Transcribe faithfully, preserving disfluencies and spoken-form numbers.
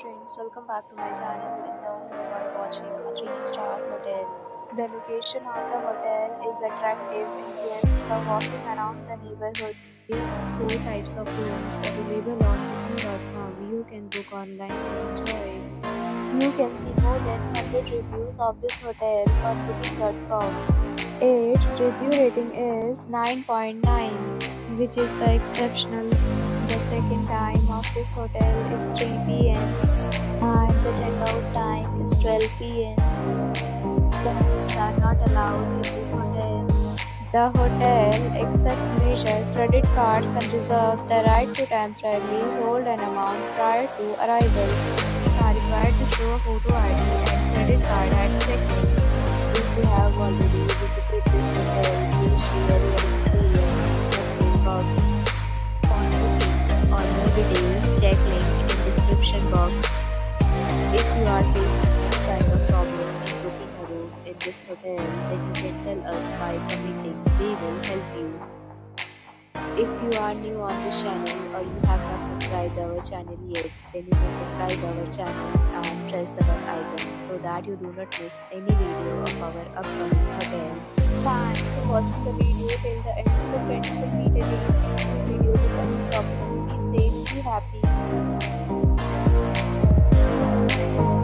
friends, welcome back to my channel. And now you are watching a three star hotel. The location of the hotel is attractive and guests are walking around the neighborhood. There are four types of rooms available on booking dot com. You can book online and enjoy. You can see more than one hundred reviews of this hotel on booking dot com. Its review rating is nine point nine, which is the exceptional. The check-in time of this hotel is three p m and the check-out time is twelve p m Pets are not allowed in this hotel. The hotel accepts major credit cards and reserves the right to temporarily hold an amount prior to arrival. You are required to show a photo I D and credit card at check-in. If you have already visited this hotel, please share your experience in the comment box. Details, check link in description box. If you are facing any kind of problem in booking a room in this hotel, then you can tell us by commenting. We will help you. If you are new on this channel or you have not subscribed our channel yet, then you can subscribe our channel and press the bell icon so that you do not miss any video of our upcoming hotel. Thanks for watching the video till the end. So friends, will meet again in the video with a new property. Be safe, be happy.